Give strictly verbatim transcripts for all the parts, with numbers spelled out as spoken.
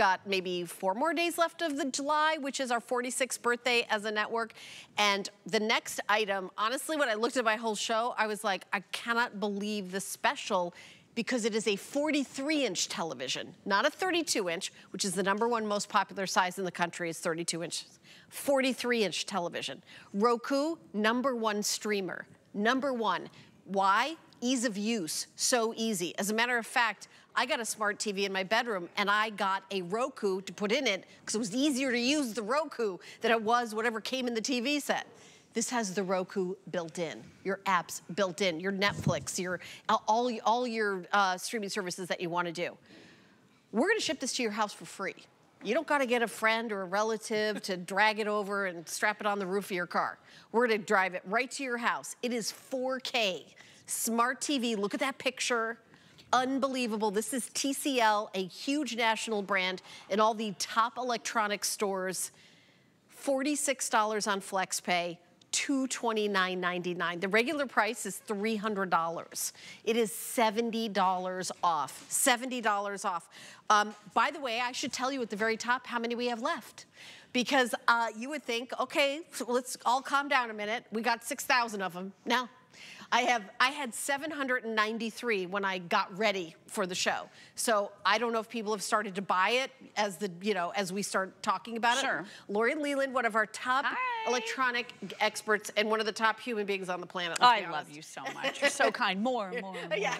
got maybe four more days left of the July, which is our forty-sixth birthday as a network. And the next item, honestly, when I looked at my whole show, I was like, I cannot believe the special, because it is a forty-three inch television, not a thirty-two inch, which is the number one most popular size in the country, is thirty-two inch. forty-three inch television. Roku, number one streamer. Number one. Why? Ease of use, so easy. As a matter of fact, I got a smart T V in my bedroom and I got a Roku to put in it because it was easier to use the Roku than it was whatever came in the T V set. This has the Roku built in, your apps built in, your Netflix, your all, all your uh, streaming services that you want to do. We're going to ship this to your house for free. You don't got to get a friend or a relative to drag it over and strap it on the roof of your car. We're going to drive it right to your house. It is four K. Smart T V, look at that picture. Unbelievable. This is T C L, a huge national brand in all the top electronic stores. forty-six dollars on FlexPay, two hundred twenty-nine ninety-nine. The regular price is three hundred dollars. It is seventy dollars off. seventy dollars off. Um, by the way, I should tell you at the very top how many we have left. Because uh, you would think, okay, so let's all calm down a minute. We got six thousand of them. No. I have, I had seven hundred ninety-three when I got ready for the show. So I don't know if people have started to buy it as the, you know, as we start talking about it. Sure. Lori Leland, one of our top Hi. electronic experts and one of the top human beings on the planet. Oh, I love you so much. You're so kind. More, more, more. Yeah.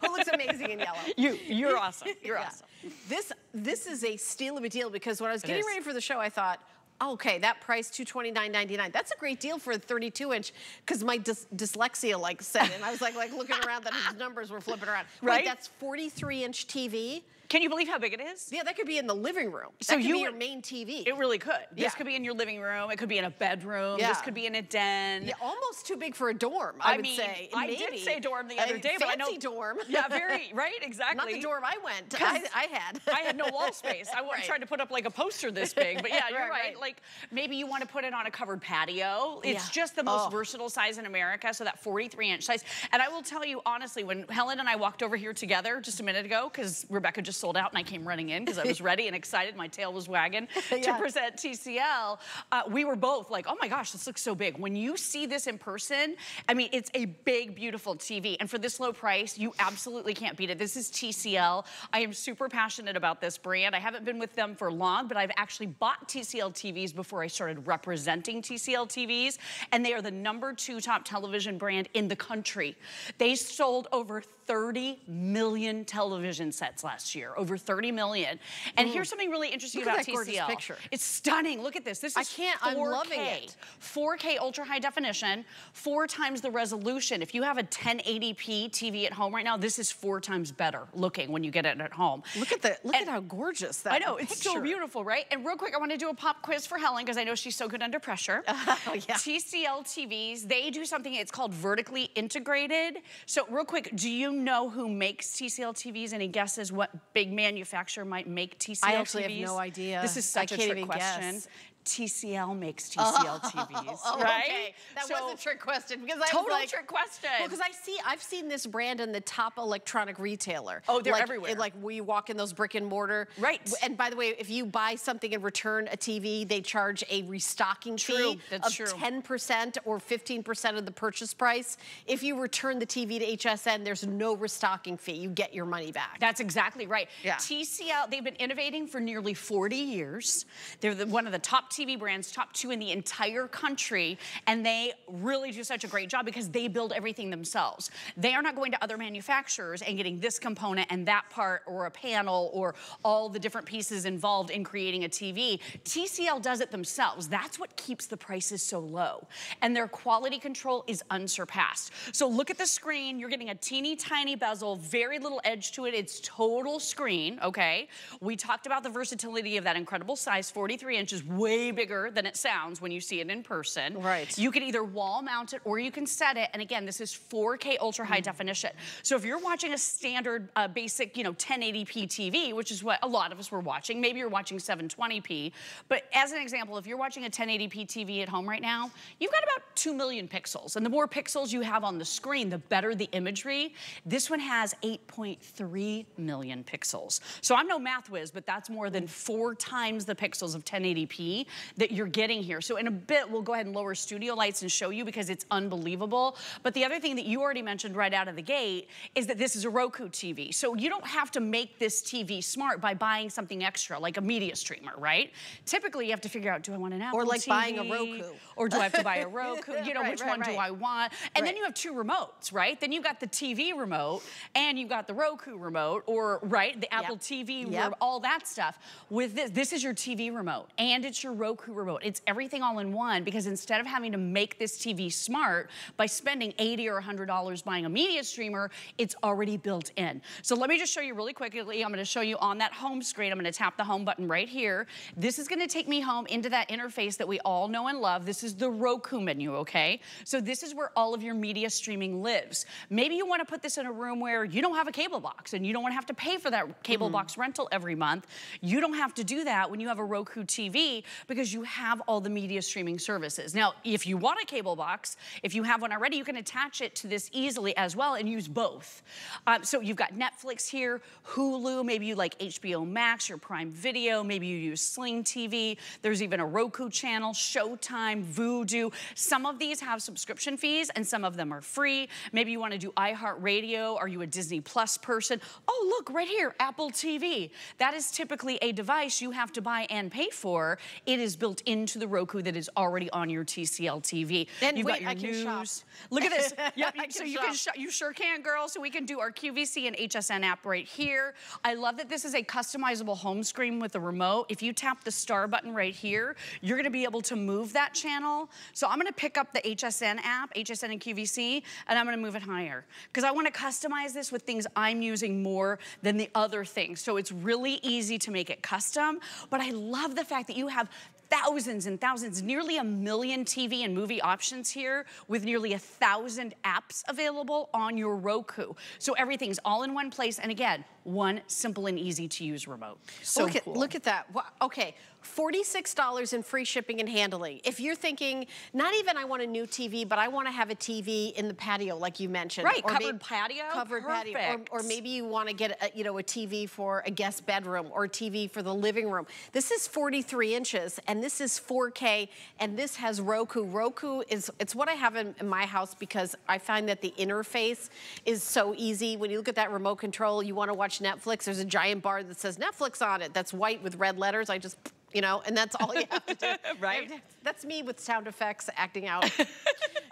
Who looks amazing in yellow? You, you're awesome. You're yeah. awesome. This, this is a steal of a deal, because when I was it getting is. ready for the show, I thought, okay, that price, two hundred twenty-nine ninety-nine. That's a great deal for a thirty-two inch, because my dys dyslexia like set in. I was like, like looking around, that his numbers were flipping around. Right? Wait, that's forty-three inch T V. Can you believe how big it is? Yeah, that could be in the living room. So that could you be your main T V. It really could. This yeah. could be in your living room. It could be in a bedroom. Yeah. This could be in a den. Yeah, almost too big for a dorm. I, I would mean, say. I Maybe. did say dorm the other a day, but I know dorm. Yeah, very right, exactly. Not the dorm I went. I, I had. I had no wall space. I right. tried to put up like a poster this big, but yeah, you're right. Right. Like, maybe you want to put it on a covered patio. It's yeah. just the most oh. versatile size in America, so that forty-three inch size. And I will tell you, honestly, when Helen and I walked over here together just a minute ago, because Rebecca just sold out and I came running in because I was ready and excited, my tail was wagging yeah. to present T C L, uh, we were both like, oh my gosh, this looks so big. When you see this in person, I mean, it's a big, beautiful T V. And for this low price, you absolutely can't beat it. This is T C L. I am super passionate about this brand. I haven't been with them for long, but I've actually bought T C L T Vs before I started representing T C L T Vs, and they are the number two top television brand in the country. They sold over thirty million television sets last year, over thirty million. And mm. here's something really interesting about T C L. Look at that gorgeous picture. It's stunning. Look at this. This is I can't, four K. I'm loving it. four K ultra high definition, four times the resolution. If you have a ten eighty p T V at home right now, this is four times better looking when you get it at home. Look at the look and, at how gorgeous that. I know picture. It's so beautiful, right? And real quick, I want to do a pop quiz for Helen, because I know she's so good under pressure. Oh, yeah. T C L T Vs, they do something, it's called vertically integrated. So real quick, do you know who makes T C L T Vs? Any guesses what big manufacturer might make T C L T Vs? I actually T Vs? have no idea. This is such I a can't trick even question. Guess. T C L makes T C L oh, T Vs, oh, right? Okay. That so, was a trick question, because I total was like, trick question. Well, because I see, I've seen this brand in the top electronic retailer. Oh, they're like, everywhere. It, like we walk in those brick and mortar, right? And by the way, if you buy something and return a T V, they charge a restocking true. fee That's of ten percent or fifteen percent of the purchase price. If you return the T V to H S N, there's no restocking fee. You get your money back. That's exactly right. Yeah. T C L, they've been innovating for nearly forty years. They're the, one of the top T V brands, top two in the entire country, and they really do such a great job because they build everything themselves. They are not going to other manufacturers and getting this component and that part or a panel or all the different pieces involved in creating a T V. T C L does it themselves. That's what keeps the prices so low, and their quality control is unsurpassed. So look at the screen. You're getting a teeny tiny bezel, very little edge to it. It's total screen, okay? We talked about the versatility of that incredible size, forty-three inches, way way bigger than it sounds when you see it in person. Right. You can either wall mount it or you can set it. And again, this is four K ultra high mm. definition. So if you're watching a standard uh, basic, you know, ten eighty p T V, which is what a lot of us were watching, maybe you're watching seven twenty p, but as an example, if you're watching a ten eighty p T V at home right now, you've got about two million pixels. And the more pixels you have on the screen, the better the imagery. This one has eight point three million pixels. So I'm no math whiz, but that's more than four times the pixels of ten eighty p that you're getting here. So in a bit, we'll go ahead and lower studio lights and show you because it's unbelievable. But the other thing that you already mentioned right out of the gate is that this is a Roku T V. So you don't have to make this T V smart by buying something extra, like a media streamer, right? Typically, you have to figure out, do I want an Apple T V? Or like T V? Buying a Roku. Or do I have to buy a Roku? You know, right, which right, one right. do I want? And right. then you have two remotes, right? Then you've got the T V remote and you've got the Roku remote or, right, the Apple yep. T V, yep. all that stuff. With this, this is your T V remote and it's your Roku remote. It's everything all in one because instead of having to make this T V smart by spending eighty or a hundred dollars buying a media streamer, it's already built in. So let me just show you really quickly. I'm going to show you on that home screen. I'm going to tap the home button right here. This is going to take me home into that interface that we all know and love. This is the Roku menu, okay? So this is where all of your media streaming lives. Maybe you want to put this in a room where you don't have a cable box and you don't want to have to pay for that cable mm-hmm. box rental every month. You don't have to do that when you have a Roku T V because you have all the media streaming services. Now, if you want a cable box, if you have one already, you can attach it to this easily as well and use both. Um, so you've got Netflix here, Hulu, maybe you like H B O Max or Prime Video, maybe you use Sling T V. There's even a Roku channel, Showtime, Vudu. Some of these have subscription fees and some of them are free. Maybe you want to do iHeartRadio. Are you a Disney Plus person? Oh, look right here, Apple T V. That is typically a device you have to buy and pay for. It is built into the Roku that is already on your T C L T V. And you've wait, got your I can news. Shop. Look at this. Yep, so shop. you can sh you sure can, girl. So we can do our Q V C and H S N app right here. I love that this is a customizable home screen with a remote. If you tap the star button right here, you're going to be able to move that channel. So I'm going to pick up the H S N app, H S N and Q V C, and I'm going to move it higher because I want to customize this with things I'm using more than the other things. So it's really easy to make it custom, but I love the fact that you have thousands and thousands, nearly a million T V and movie options here with nearly a thousand apps available on your Roku. So everything's all in one place. And again, one simple and easy to use remote. So look at, cool. Look at that. Okay, forty-six dollars in free shipping and handling. If you're thinking, not even I want a new T V, but I want to have a T V in the patio, like you mentioned. Right, or covered maybe, patio. Covered Perfect. patio. Or, or maybe you want to get a, you know, a T V for a guest bedroom or a T V for the living room. This is forty-three inches and this is four K and this has Roku. Roku is, it's what I have in, in my house because I find that the interface is so easy. When you look at that remote control, you want to watch Netflix, there's a giant bar that says Netflix on it that's white with red letters. I just, you know, and that's all you have to do. Right? That's me with sound effects acting out.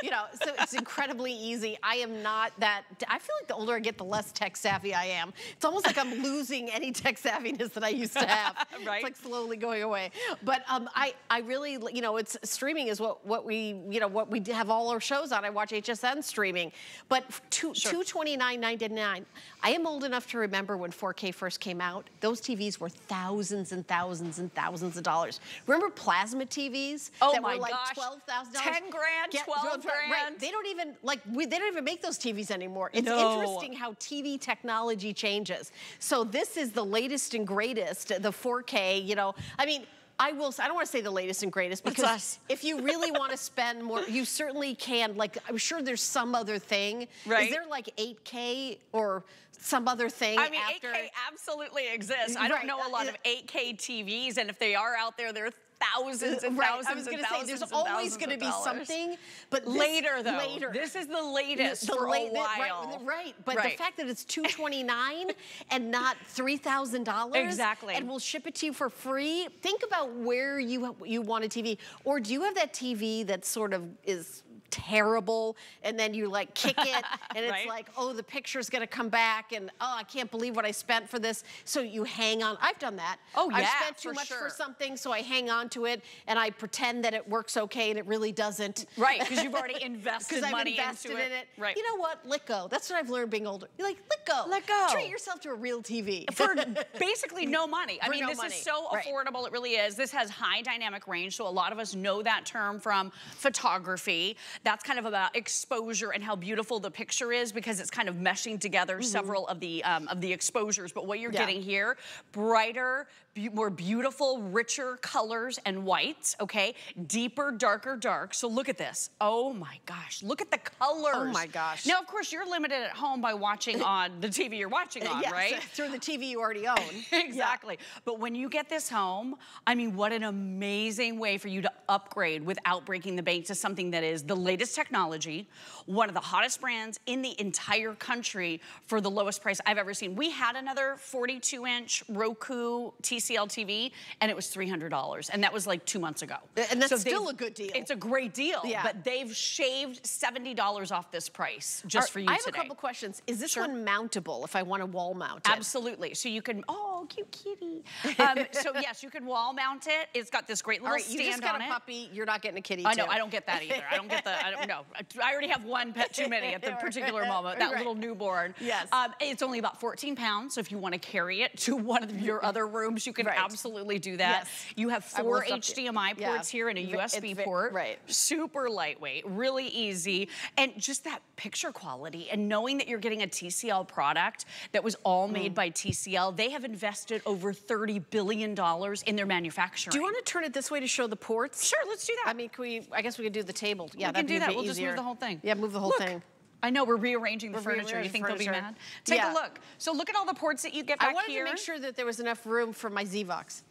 You know, so it's incredibly easy. I am not that, I feel like the older I get, the less tech savvy I am. It's almost like I'm losing any tech savviness that I used to have. Right. It's like slowly going away. But um, I, I really, you know, it's streaming is what, what we, you know, what we have all our shows on. I watch H S N streaming. But two, sure. two twenty-nine ninety-nine, I am old enough to remember when four K first came out, those T Vs were thousands and thousands and thousands of dollars. Remember plasma T Vs? Oh that my were like twelve thousand dollars? ten grand, get, twelve grand. Right. They don't even like we, they don't even make those T Vs anymore. It's no. interesting how T V technology changes. So this is the latest and greatest, the four K, you know. I mean, I will I don't want to say the latest and greatest because it's us. If you really want to spend more, you certainly can. Like I'm sure there's some other thing. Right. Is there like eight K or some other thing? I mean, after? eight K absolutely exists. I don't right. know a lot of eight K T Vs, and if they are out there, they're thousands and right. thousands and thousands. I was going to say, there's always going to be dollars. something, but this, later though. Later, this is the latest the for la a while. Right, right. but right. the fact that it's two twenty-nine and not three thousand dollars, exactly, and we'll ship it to you for free. Think about where you you want a T V, or do you have that T V that sort of is terrible, and then you like kick it, and it's right? like, oh, the picture's gonna come back, and oh, I can't believe what I spent for this. So you hang on. I've done that. Oh yeah, I've spent too for much sure. for something, so I hang on to it, and I pretend that it works okay, and it really doesn't. Right, because you've already invested money invested into it. in it. Right. You know what? Let go. That's what I've learned being older. You're like, let go. Let go. Treat yourself to a real T V. For basically no money. I for mean, no this money. is so right. affordable. It really is. This has high dynamic range, so a lot of us know that term from photography. That's kind of about exposure and how beautiful the picture is, because it's kind of meshing together mm-hmm. several of the um, of the exposures. But what you're yeah. getting here, brighter, be more beautiful, richer colors and whites, okay? Deeper, darker, dark. So look at this. Oh my gosh, look at the colors. Oh my gosh. Now, of course, you're limited at home by watching on the T V you're watching on, yes, right? Through the T V you already own. Exactly. Yeah. But when you get this home, I mean, what an amazing way for you to upgrade without breaking the bank to something that is the latest technology, one of the hottest brands in the entire country for the lowest price I've ever seen. We had another forty-two inch Roku T C L T V, and it was three hundred dollars, and that was like two months ago. And that's so still a good deal. It's a great deal, yeah. but they've shaved seventy dollars off this price just Are, for you today. I have today. a couple questions. Is this sure. one mountable if I want to wall mount it? Absolutely. So you can, oh, cute kitty. Um, so yes, you can wall mount it. It's got this great little All right, stand on it. You just got a puppy. You're not getting a kitty, I know. Too. I don't get that either. I don't get the, I don't know. I already have one pet too many at the particular moment, that right. little newborn. Yes. Um, it's only about fourteen pounds, so if you want to carry it to one of your other rooms, you can right. absolutely do that. Yes. You have four H D M I yeah. ports here and a U S B it's, port. Right. Super lightweight, really easy, and just that picture quality and knowing that you're getting a T C L product that was all made mm. by T C L. They have invested over thirty billion dollars in their manufacturing. Do you want to turn it this way to show the ports? Sure, let's do that. I mean, can we, I guess we could do the table. Yeah, we can do that. We'll easier. just move the whole thing. Yeah, move the whole Look. thing. I know, we're rearranging the we're furniture. Rearranging you think furniture. they'll be mad? Take yeah. a look. So look at all the ports that you get back here. I wanted here. to make sure that there was enough room for my Z vox.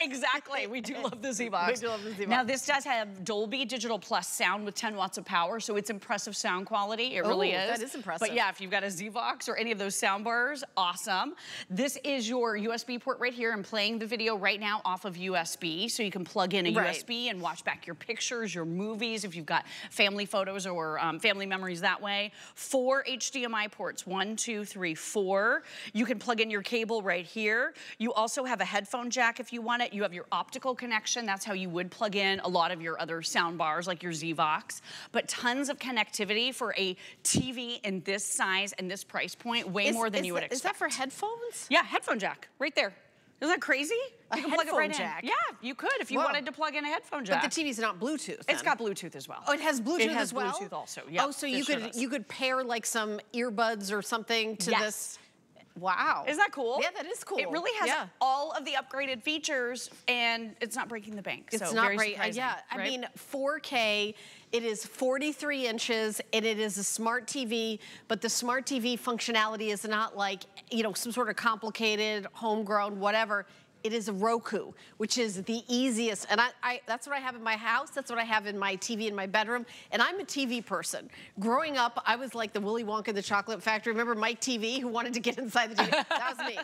Exactly. We do love the Z vox. We do love the Z vox. Now, this does have Dolby Digital Plus sound with ten watts of power, so it's impressive sound quality. It Ooh, really is. That is impressive. But yeah, if you've got a Z vox or any of those sound bars, awesome. This is your U S B port right here. I'm playing the video right now off of U S B, so you can plug in a right. U S B and watch back your pictures, your movies, if you've got family photos or um, family memories that way. Four H D M I ports, one, two, three, four. You can plug in your cable right here. You also have a headphone jack if you want it. You have your optical connection. That's how you would plug in a lot of your other sound bars like your Z vox. But tons of connectivity for a T V in this size and this price point, way is, more than you would that, expect. Is that for headphones? Yeah, headphone jack right there. Isn't that crazy? You a can plug it right jack. in. Yeah, you could if you Whoa. wanted to plug in a headphone jack. But the T V's not Bluetooth. Then. It's got Bluetooth as well. Oh, it has Bluetooth it has as well? Bluetooth also, yeah. Oh, so you could, sure you could pair like some earbuds or something to yes. this. Wow. Isn't that cool? Yeah, that is cool. It really has yeah. all of the upgraded features, and it's not breaking the bank. It's so not breaking, uh, yeah. Right? I mean, four K, it is forty-three inches, and it is a smart T V, but the smart T V functionality is not like, you know, some sort of complicated, homegrown, whatever. It is a Roku, which is the easiest, and I, I that's what I have in my house, that's what I have in my T V in my bedroom, and I'm a T V person. Growing up, I was like the Willy Wonka in the Chocolate Factory. Remember Mike T V, who wanted to get inside the T V? That was me.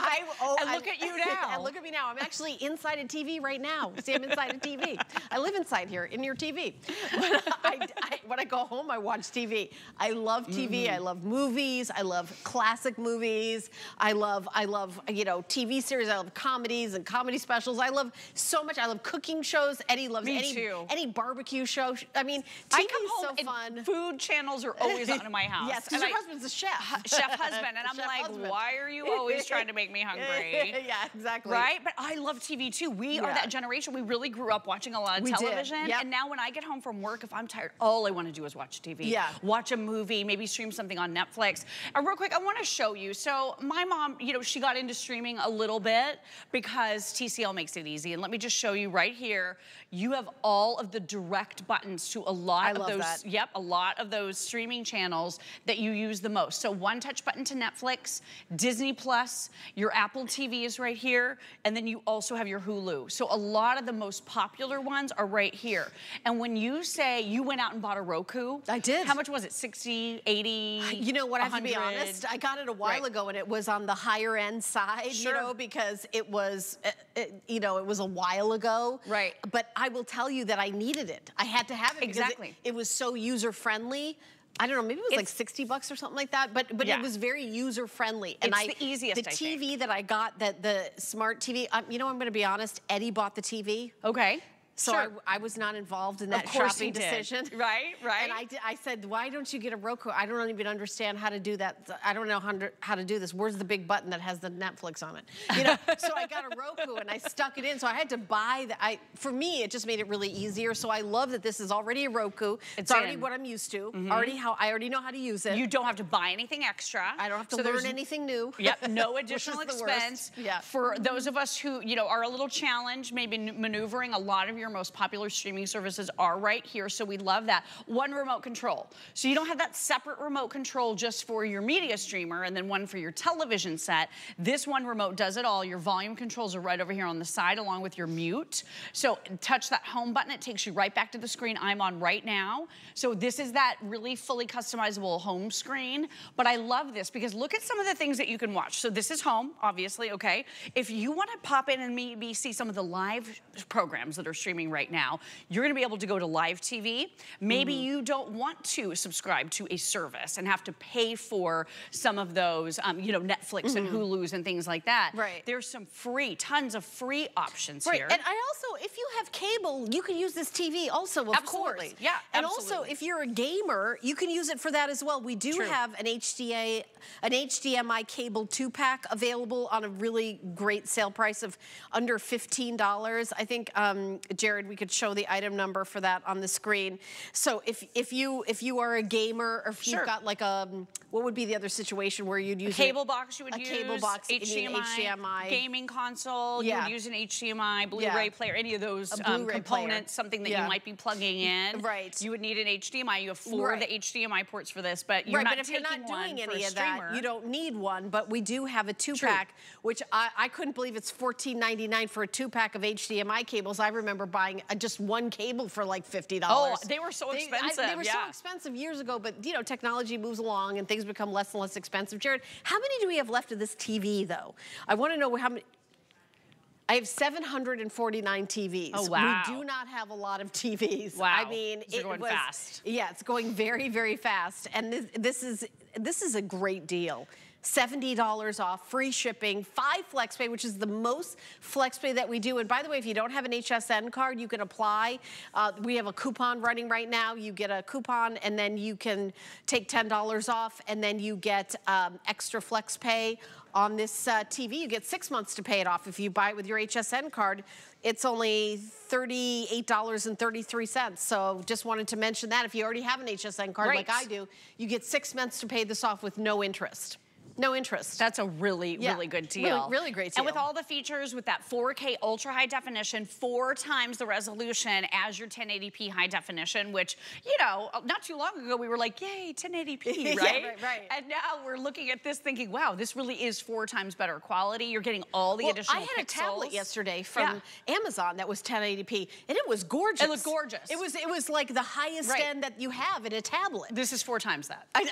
I, oh, and look I, at you now. And look at me now. I'm actually inside a T V right now. See, I'm inside a T V. I live inside here, in your T V. But I, I, when I go home, I watch T V. I love T V, mm-hmm. I love movies, I love classic movies, I love, I love, you know, T V series, I love comedies and comedy specials. I love so much. I love cooking shows. Eddie loves Me any, too. any barbecue show. I mean, T V is so fun. And food channels are always on in my house. Yes, because your I, husband's a chef. Chef husband. And I'm chef like, husband. why are you always trying to make me hungry? Yeah, exactly. Right? But I love T V too. We yeah. are that generation. We really grew up watching a lot of we television. Yep. And now when I get home from work, if I'm tired, all I want to do is watch T V. Yeah. Watch a movie, maybe stream something on Netflix. And real quick, I want to show you. So my mom, you know, she got into streaming a little bit, because T C L makes it easy. And let me just show you right here. You have all of the direct buttons to a lot I of love those. That. Yep, a lot of those streaming channels that you use the most. So one touch button to Netflix, Disney Plus, your Apple T V is right here, and then you also have your Hulu. So a lot of the most popular ones are right here. And when you say you went out and bought a Roku. I did. How much was it? sixty, eighty, You know what, I have to be honest. I got it a while right. ago, and it was on the higher end side, sure. you know, because it it was, it, you know, it was a while ago. Right. But I will tell you that I needed it. I had to have it exactly. because it, it was so user-friendly. I don't know, maybe it was it's, like sixty bucks or something like that, but but yeah. it was very user-friendly. And it's I, the easiest, The I T V think. that I got, that the smart T V, um, you know, I'm gonna be honest, Eddie bought the T V. Okay. So sure. I, I was not involved in that shopping decision. Right, right. And I, did, I said, why don't you get a Roku? I don't even understand how to do that. I don't know how to, how to do this. Where's the big button that has the Netflix on it? You know, so I got a Roku and I stuck it in. So I had to buy the, I, for me, it just made it really easier. So I love that this is already a Roku. It's, it's already what I'm used to. Mm-hmm. Already how, I already know how to use it. You don't have to buy anything extra. I don't have to so learn anything new. Yep, no additional expense. Yeah. For those of us who, you know, are a little challenged, maybe maneuvering a lot of your most popular streaming services are right here, so we love that. One remote control. So you don't have that separate remote control just for your media streamer and then one for your television set. This one remote does it all. Your volume controls are right over here on the side along with your mute. So touch that home button. It takes you right back to the screen I'm on right now. So this is that really fully customizable home screen. But I love this because look at some of the things that you can watch. So this is home, obviously, okay? If you want to pop in and maybe see some of the live programs that are streaming streaming right now, you're gonna be able to go to live T V. Maybe mm-hmm. you don't want to subscribe to a service and have to pay for some of those, um, you know, Netflix mm-hmm. and Hulu's and things like that. Right. There's some free, tons of free options right. here. And I also, if you have cable, you can use this T V also. Well, of course. Yeah, and absolutely. Also, if you're a gamer, you can use it for that as well. We do True. have an H D A, an H D M I cable two-pack available on a really great sale price of under fifteen dollars. I think, um, Jared, we could show the item number for that on the screen. So if if you if you are a gamer, or if sure. you've got like a, what would be the other situation where you'd use a cable it, box, you would a use cable box, H D M I, H D M I, gaming console, yeah. you would use an H D M I, Blu-ray yeah. player, any of those um, components, player. something that yeah. you might be plugging in. Right. You would need an H D M I. You have four right. of the H D M I ports for this, but you're right. not but if taking you're not doing any of that, you don't need one. But we do have a two-pack, which I, I couldn't believe it's fourteen ninety-nine for a two-pack of H D M I cables. I remember. buying just one cable for like fifty dollars. Oh, they were so expensive. They, I, they were yeah. so expensive years ago, but you know, technology moves along and things become less and less expensive. Jared, how many do we have left of this T V though? I wanna know how many. I have seven hundred forty-nine T Vs. Oh, wow. We do not have a lot of T Vs. Wow. I mean, it's going was, fast. Yeah, it's going very, very fast. And this, this is this is a great deal. seventy dollars off, free shipping, five FlexPay, which is the most FlexPay that we do. And by the way, if you don't have an H S N card, you can apply. Uh, we have a coupon running right now. You get a coupon and then you can take ten dollars off and then you get um, extra FlexPay on this uh, T V. You get six months to pay it off. If you buy it with your H S N card, it's only thirty-eight dollars and thirty-three cents. So just wanted to mention that. If you already have an H S N card right. like I do, you get six months to pay this off with no interest. No interest. That's a really, yeah. really good deal. Really, really great deal. And with all the features, with that four K ultra high definition, four times the resolution as your ten eighty P high definition, which, you know, not too long ago we were like, yay, ten eighty P, right? yeah, right, right. And now we're looking at this thinking, wow, this really is four times better quality. You're getting all the well, additional I had pixels. A tablet yesterday from yeah. Amazon that was ten eighty P, and it was gorgeous. It looked gorgeous. It was, it was like the highest right. end that you have in a tablet. This is four times that. I know.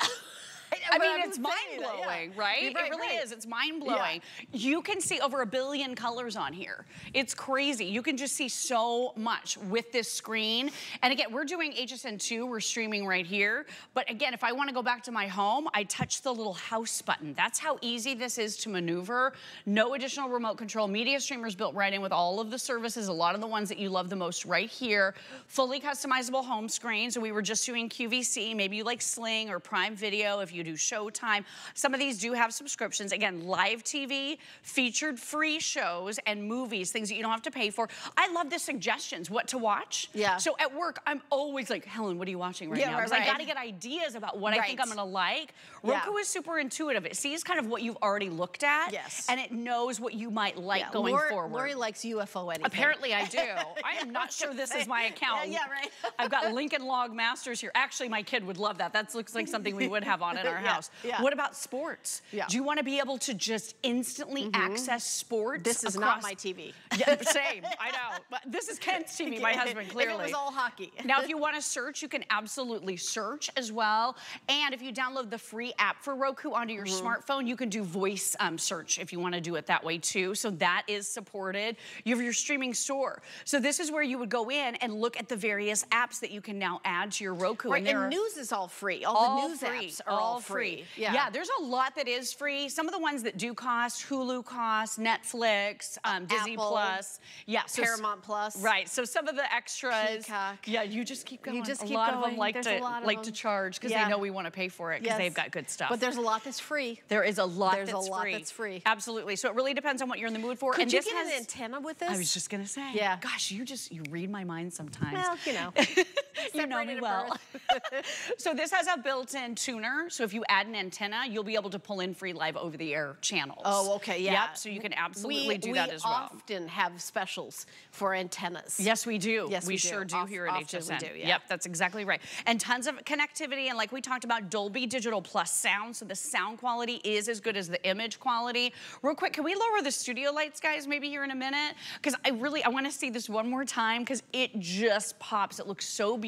I mean, well, it's mind-blowing, yeah. right? right? It really right. is. It's mind-blowing. Yeah. You can see over a billion colors on here. It's crazy. You can just see so much with this screen. And again, we're doing H S N two. We're streaming right here. But again, if I want to go back to my home, I touch the little house button. That's how easy this is to maneuver. No additional remote control. Media streamers built right in with all of the services, a lot of the ones that you love the most right here. Fully customizable home screen. So we were just doing Q V C. Maybe you like Sling or Prime Video. If you do Showtime. Some of these do have subscriptions. Again, live T V, featured free shows and movies, things that you don't have to pay for. I love the suggestions, what to watch. Yeah. So at work, I'm always like, Helen, what are you watching right yeah, now? Because right, right. I gotta get ideas about what right. I think I'm gonna like. Yeah. Roku is super intuitive. It sees kind of what you've already looked at. Yes. And it knows what you might like yeah, going Lori, forward. Lori likes U F O anything. Apparently I do. I am not sure this is my account. Yeah, yeah right. I've got Lincoln Log Masters here. Actually, my kid would love that. That looks like something we would have on it. in our yeah, house. Yeah. What about sports? Yeah. Do you want to be able to just instantly mm-hmm. access sports? This is across... not my T V. Yeah, same, I know. But this is Kent's T V, my husband, clearly. If it was all hockey. Now, if you want to search, you can absolutely search as well. And if you download the free app for Roku onto your mm-hmm. smartphone, you can do voice um, search if you want to do it that way too. So that is supported. You have your streaming store. So this is where you would go in and look at the various apps that you can now add to your Roku. Right, and, and news is all free. All, all the news free. apps are all, all free. free. Yeah. yeah, there's a lot that is free. Some of the ones that do cost, Hulu costs, Netflix, um, Disney Apple, Plus. Yeah, so Paramount Plus. Right, so some of the extras. Peacock. Yeah, you just keep going. You just keep a lot going. of them like there's to, like them. to charge because yeah. they know we want to pay for it because yes. they've got good stuff. But there's a lot that's free. There is a lot there's that's free. There's a lot free. that's free. Absolutely, so it really depends on what you're in the mood for. Could and you this get has, an antenna with this? I was just going to say. Yeah. Gosh, you just, you read my mind sometimes. Well, you know. You know me well. So this has a built-in tuner. So if you add an antenna, you'll be able to pull in free live over-the-air channels. Oh, okay, yeah. Yep, so you can absolutely we, do we that as well. We often have specials for antennas. Yes, we do. Yes, we, we do. sure do Off, here at H S N. We do, yeah. Yep, that's exactly right. And tons of connectivity, and like we talked about, Dolby Digital Plus sound. So the sound quality is as good as the image quality. Real quick, can we lower the studio lights, guys, maybe here in a minute? Because I really, I want to see this one more time because it just pops. It looks so beautiful.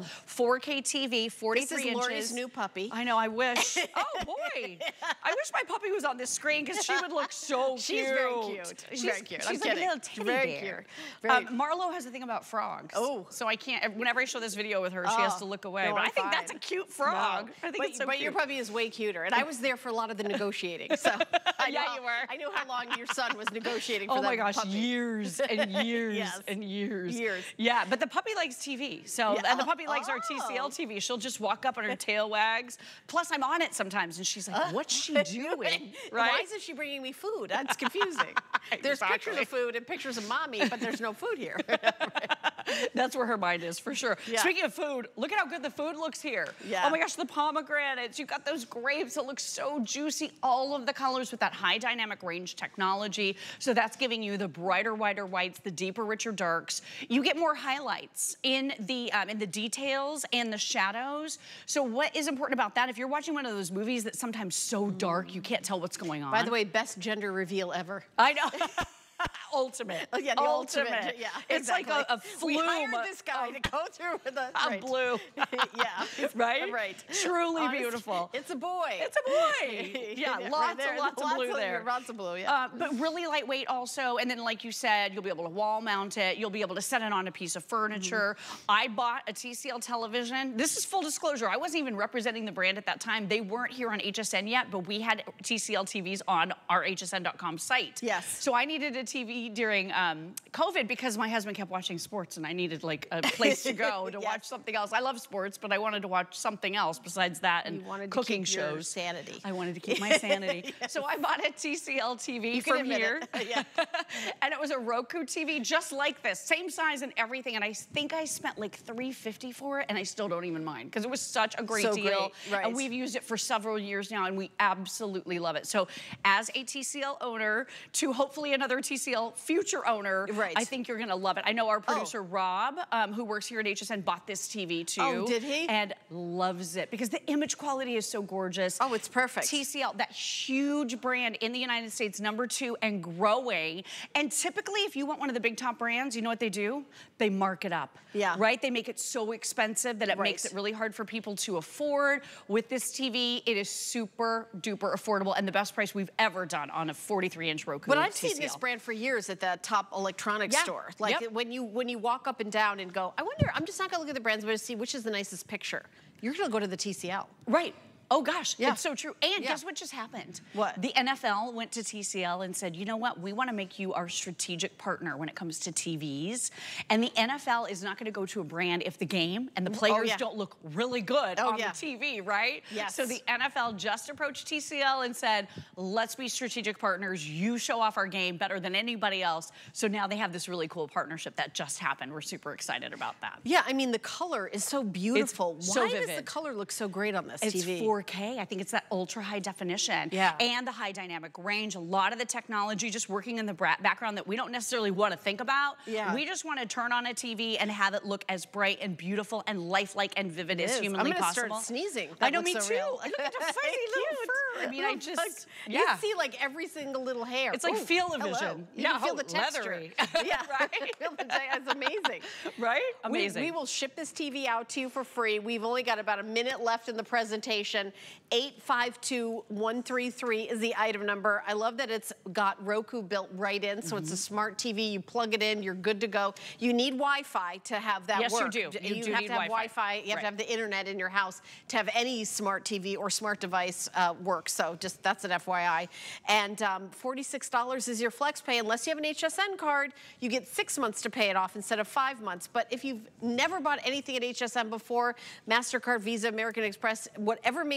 Mm. four K T V, forty-three inches. This is Lori's new puppy. I know, I wish. Oh, boy. I wish my puppy was on this screen because she would look so she's cute. Very cute. She's, she's very cute. She's I'm like kidding. a little teddy very bear. Cute. Um, Marlo has a thing about frogs. Oh. So I can't, whenever I show this video with her, oh. she has to look away. No, but I think fine. that's a cute frog. No. I think but, it's so But cute. your puppy is way cuter. And I was there for a lot of the negotiating. So I yeah, know, you were. I knew how long your son was negotiating for oh that puppy. Oh, my gosh, puppy. years and years yes. and years. Years. Yeah, but the puppy likes T V. So, yeah. and the puppy likes oh. our T C L T V. She'll just walk up on her tail wags. Plus, I'm on it sometimes, and she's like, uh, what's she doing? Right? Why isn't she bringing me food? That's confusing. There's exactly. pictures of food and pictures of mommy, but there's no food here. That's where her mind is, for sure. Yeah. Speaking of food, look at how good the food looks here. Yeah. Oh my gosh, the pomegranates. You've got those grapes. It looks so juicy. All of the colors with that high dynamic range technology. So that's giving you the brighter, wider whites, the deeper, richer darks. You get more highlights in the, um, in the details and the shadows. So what is important about that? If you're watching one of those movies that's sometimes so dark, you can't tell what's going on. By the way, best gender reveal ever. I know. Ultimate. Oh, yeah, the ultimate. ultimate. Yeah, it's exactly. like a, a flume. We hired this guy to go through with us. A right. blue. yeah. Right? Right. Truly Honest, beautiful. It's a boy. It's a boy. Yeah, yeah lots and lots of blue lots there. Of, lots of blue, yeah. Uh, but really lightweight also. And then like you said, you'll be able to wall mount it. You'll be able to set it on a piece of furniture. Mm-hmm. I bought a T C L television. This is full disclosure. I wasn't even representing the brand at that time. They weren't here on H S N yet, but we had T C L T Vs on our H S N dot com site. Yes. So I needed a T V during um, COVID because my husband kept watching sports and I needed like a place to go to yes. watch something else. I love sports, but I wanted to watch something else besides that and wanted cooking to keep shows. Your sanity. I wanted to keep my sanity. yes. So I bought a T C L T V you from here. It. yeah. And it was a Roku T V just like this, same size and everything. And I think I spent like three fifty for it and I still don't even mind because it was such a great so deal. Great. Right. And we've used it for several years now and we absolutely love it. So as a T C L owner to hopefully another T C L future owner, right. I think you're going to love it. I know our producer, oh. Rob, um, who works here at H S N, bought this T V too. Oh, did he? And loves it because the image quality is so gorgeous. Oh, it's perfect. T C L, that huge brand in the United States, number two and growing. And typically, if you want one of the big top brands, you know what they do? They mark it up. Yeah. Right? They make it so expensive that it right. makes it really hard for people to afford. With this T V, it is super duper affordable and the best price we've ever done on a forty-three inch Roku T C L. But I've seen this brand for years at that top electronics yeah. store. Like yep. when you when you walk up and down and go, I wonder, I'm just not gonna look at the brands, but to see which is the nicest picture. You're gonna go to the T C L. Right. Oh gosh, yeah. it's so true. And yeah. guess what just happened? What? The N F L went to T C L and said, you know what, we wanna make you our strategic partner when it comes to T Vs. And the N F L is not gonna go to a brand if the game and the players oh, yeah. don't look really good oh, on yeah. the T V, right? Yes. So the N F L just approached T C L and said, let's be strategic partners. You show off our game better than anybody else. So now they have this really cool partnership that just happened. We're super excited about that. Yeah, I mean, the color is so beautiful. It's Why so vivid. does the color look so great on this it's T V? four K. I think it's that ultra high definition. Yeah. And the high dynamic range. A lot of the technology just working in the background that we don't necessarily want to think about. Yeah. We just want to turn on a T V and have it look as bright and beautiful and lifelike and vivid as humanly possible. I'm going to start sneezing. That I know, me so too. Real. Look at the fuzzy little fur. I mean, I just, like, yeah. You see like every single little hair. It's like Ooh, feel-o-vision. You yeah, can feel oh, the texture. Leathery. Yeah, right? Feel the It's amazing. Right? Amazing. We, we will ship this T V out to you for free. We've only got about a minute left in the presentation. eight five two one three three is the item number. I love that it's got Roku built right in, so mm-hmm. it's a smart T V. You plug it in, you're good to go. You need Wi-Fi to have that yes, work. Yes, you do. You, you do have need to have Wi-Fi. You have right. to have the internet in your house to have any smart T V or smart device uh, work. So just that's an F Y I. And um, forty-six dollars is your flex pay. Unless you have an H S N card, you get six months to pay it off instead of five months. But if you've never bought anything at H S N before, MasterCard, Visa, American Express, whatever made